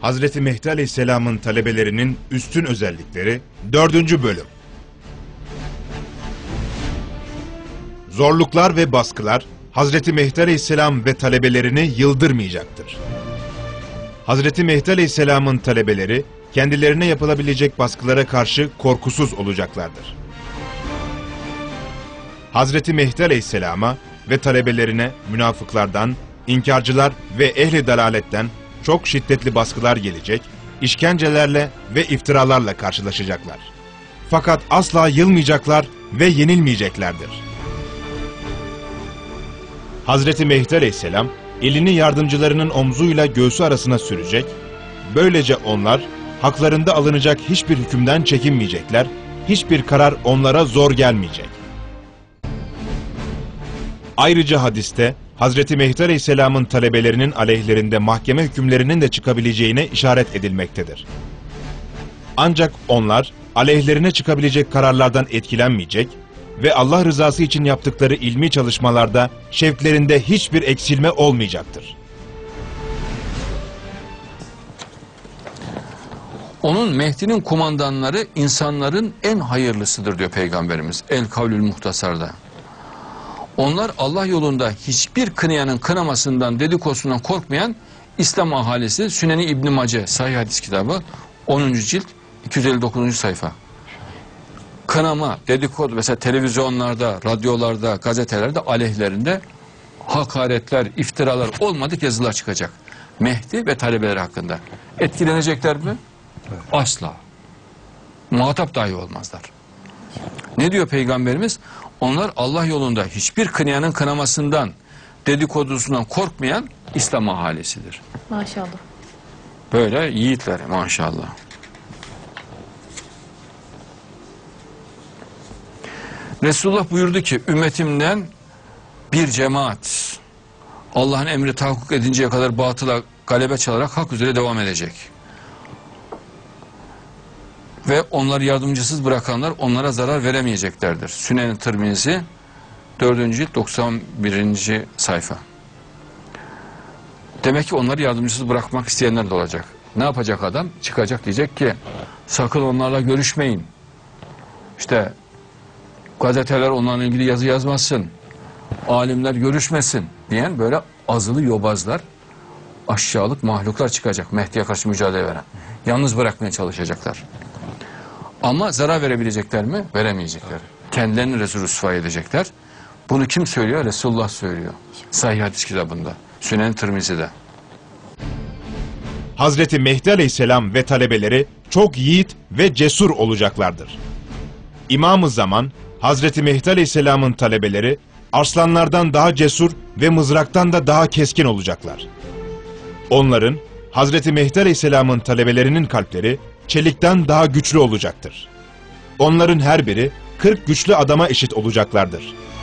Hazreti Mehdi Aleyhisselam'ın talebelerinin üstün özellikleri 4. bölüm. Zorluklar ve baskılar Hazreti Mehdi Aleyhisselam ve talebelerini yıldırmayacaktır. Hazreti Mehdi Aleyhisselam'ın talebeleri kendilerine yapılabilecek baskılara karşı korkusuz olacaklardır. Hazreti Mehdi Aleyhisselam'a ve talebelerine münafıklardan, inkarcılar ve ehli dalaletten çok şiddetli baskılar gelecek, işkencelerle ve iftiralarla karşılaşacaklar. Fakat asla yılmayacaklar ve yenilmeyeceklerdir. Hazreti Mehdi Aleyhisselam elini yardımcılarının omzuyla göğsü arasına sürecek, böylece onlar haklarında alınacak hiçbir hükümden çekinmeyecekler, hiçbir karar onlara zor gelmeyecek. Ayrıca hadiste Hazreti Mehdi Aleyhisselam'ın talebelerinin aleyhlerinde mahkeme hükümlerinin de çıkabileceğine işaret edilmektedir. Ancak onlar aleyhlerine çıkabilecek kararlardan etkilenmeyecek ve Allah rızası için yaptıkları ilmi çalışmalarda şevklerinde hiçbir eksilme olmayacaktır. Onun, Mehdi'nin kumandanları insanların en hayırlısıdır diyor Peygamberimiz El-Kavlül Muhtasar'da. Onlar Allah yolunda hiçbir kınayanın kınamasından, dedikodusundan korkmayan İslam ahalisi. Süneni İbn-i Mace Sahih Hadis kitabı 10. cilt 259. sayfa. Kınama, dedikodu, mesela televizyonlarda, radyolarda, gazetelerde aleyhlerinde hakaretler, iftiralar, olmadık yazılar çıkacak. Mehdi ve talebeleri hakkında. Etkilenecekler mi? Asla. Muhatap dahi olmazlar. Ne diyor Peygamberimiz? Onlar Allah yolunda hiçbir kınayanın kınamasından, dedikodusundan korkmayan İslam ahalisidir. Maşallah. Böyle yiğitler maşallah. Resulullah buyurdu ki, ümmetimden bir cemaat Allah'ın emri tahakkuk edinceye kadar batıla galebe çalarak hak üzere devam edecek. Ve onları yardımcısız bırakanlar onlara zarar veremeyeceklerdir. Sünen-i Tirmizi 4. cilt 91. sayfa. Demek ki onları yardımcısız bırakmak isteyenler de olacak. Ne yapacak adam? Çıkacak, diyecek ki sakın onlarla görüşmeyin. İşte gazeteler onlarla ilgili yazı yazmasın. Alimler görüşmesin diyen böyle azılı yobazlar, aşağılık mahluklar çıkacak. Mehdi'ye karşı mücadele veren. Yalnız bırakmaya çalışacaklar. Ama zarar verebilecekler mi? Veremeyecekler. Evet. Kendilerini Resul-i Rüsva edecekler. Bunu kim söylüyor? Resulullah söylüyor. Sahih Hadis kitabında. Sünen-i Tirmizi'de. Hazreti Mehdi Aleyhisselam ve talebeleri çok yiğit ve cesur olacaklardır. İmam-ı Zaman, Hazreti Mehdi Aleyhisselam'ın talebeleri arslanlardan daha cesur ve mızraktan da daha keskin olacaklar. Onların, Hazreti Mehdi Aleyhisselam'ın talebelerinin kalpleri çelikten daha güçlü olacaktır. Onların her biri 40 güçlü adama eşit olacaklardır.